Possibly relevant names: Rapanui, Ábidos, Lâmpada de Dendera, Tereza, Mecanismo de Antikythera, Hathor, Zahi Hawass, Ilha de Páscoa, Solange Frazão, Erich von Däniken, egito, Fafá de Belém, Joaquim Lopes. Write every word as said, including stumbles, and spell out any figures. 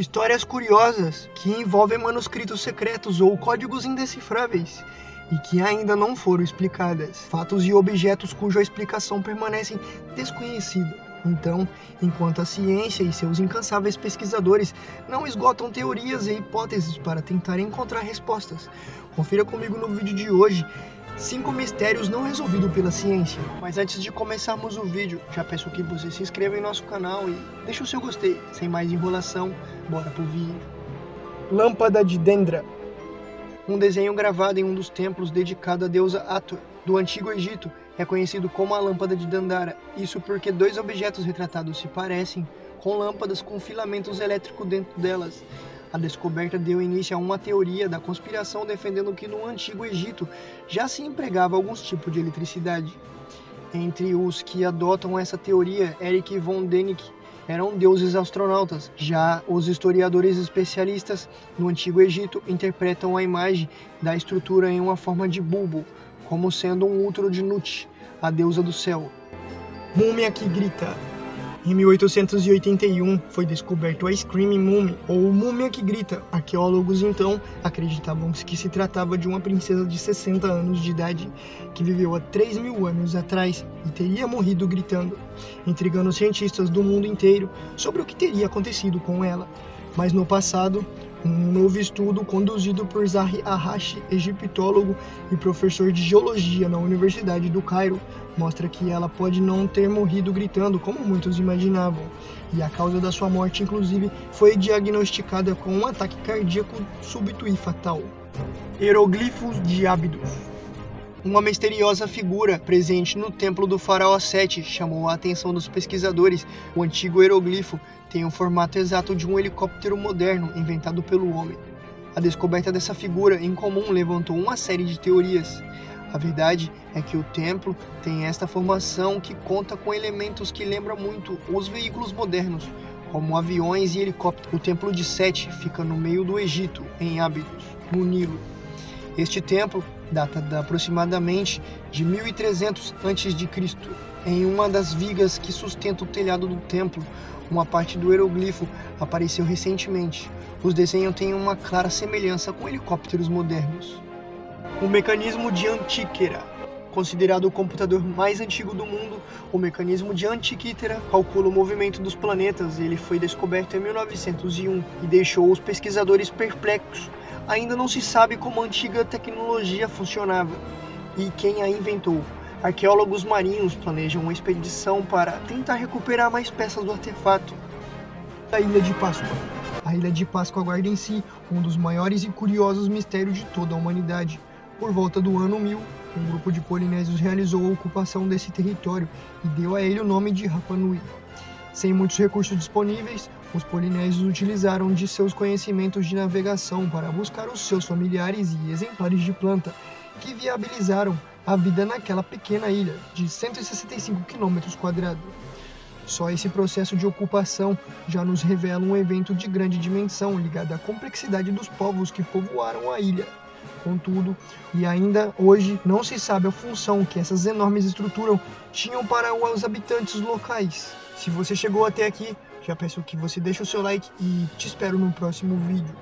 histórias curiosas que envolvem manuscritos secretos ou códigos indecifráveis e que ainda não foram explicadas, fatos e objetos cuja explicação permanecem desconhecida. Então, enquanto a ciência e seus incansáveis pesquisadores não esgotam teorias e hipóteses para tentar encontrar respostas, confira comigo no vídeo de hoje cinco mistérios não resolvidos pela ciência. Mas antes de começarmos o vídeo, já peço que você se inscreva em nosso canal e deixe o seu gostei. Sem mais enrolação, bora pro vídeo. Lâmpada de Dendera, um desenho gravado em um dos templos dedicado à deusa Hathor do Antigo Egito, é conhecido como a Lâmpada de Dendera, isso porque dois objetos retratados se parecem, com lâmpadas com filamentos elétricos dentro delas. A descoberta deu início a uma teoria da conspiração defendendo que no Antigo Egito já se empregava alguns tipos de eletricidade. Entre os que adotam essa teoria, Erich von Däniken eram deuses astronautas. Já os historiadores especialistas no Antigo Egito interpretam a imagem da estrutura em uma forma de bulbo, como sendo um útero de Nut, a deusa do céu. Múmia que grita. Em mil oitocentos e oitenta e um foi descoberto a Screaming Mummy, ou Múmia que grita. Arqueólogos então acreditavam que se tratava de uma princesa de sessenta anos de idade, que viveu há três mil anos atrás e teria morrido gritando, intrigando cientistas do mundo inteiro sobre o que teria acontecido com ela. Mas no passado, um novo estudo conduzido por Zahi Hawass, egiptólogo e professor de geologia na Universidade do Cairo, mostra que ela pode não ter morrido gritando como muitos imaginavam, e a causa da sua morte inclusive foi diagnosticada com um ataque cardíaco súbito e fatal. Hieroglifos de Ábidos. Uma misteriosa figura presente no templo do faraó Sete chamou a atenção dos pesquisadores. O antigo hieroglifo tem o formato exato de um helicóptero moderno inventado pelo homem. A descoberta dessa figura em comum levantou uma série de teorias. A verdade é que o templo tem esta formação que conta com elementos que lembram muito os veículos modernos, como aviões e helicópteros. O templo de Sete fica no meio do Egito, em Ábidos, no Nilo. Este templo data de aproximadamente de mil e trezentos antes de Cristo. Em uma das vigas que sustenta o telhado do templo, uma parte do hieroglifo apareceu recentemente. Os desenhos têm uma clara semelhança com helicópteros modernos. O Mecanismo de Antikythera. Considerado o computador mais antigo do mundo, o Mecanismo de Antikythera calcula o movimento dos planetas. Ele foi descoberto em mil novecentos e um e deixou os pesquisadores perplexos. Ainda não se sabe como a antiga tecnologia funcionava e quem a inventou. Arqueólogos marinhos planejam uma expedição para tentar recuperar mais peças do artefato. A Ilha de Páscoa. A Ilha de Páscoa guarda em si um dos maiores e curiosos mistérios de toda a humanidade. Por volta do ano mil, um grupo de polinésios realizou a ocupação desse território e deu a ele o nome de Rapanui. Sem muitos recursos disponíveis, os polinésios utilizaram de seus conhecimentos de navegação para buscar os seus familiares e exemplares de planta, que viabilizaram a vida naquela pequena ilha de cento e sessenta e cinco quilômetros quadrados. Só esse processo de ocupação já nos revela um evento de grande dimensão ligado à complexidade dos povos que povoaram a ilha. Contudo, e ainda hoje, não se sabe a função que essas enormes estruturas tinham para os habitantes locais. Se você chegou até aqui, já peço que você deixe o seu like e te espero no próximo vídeo.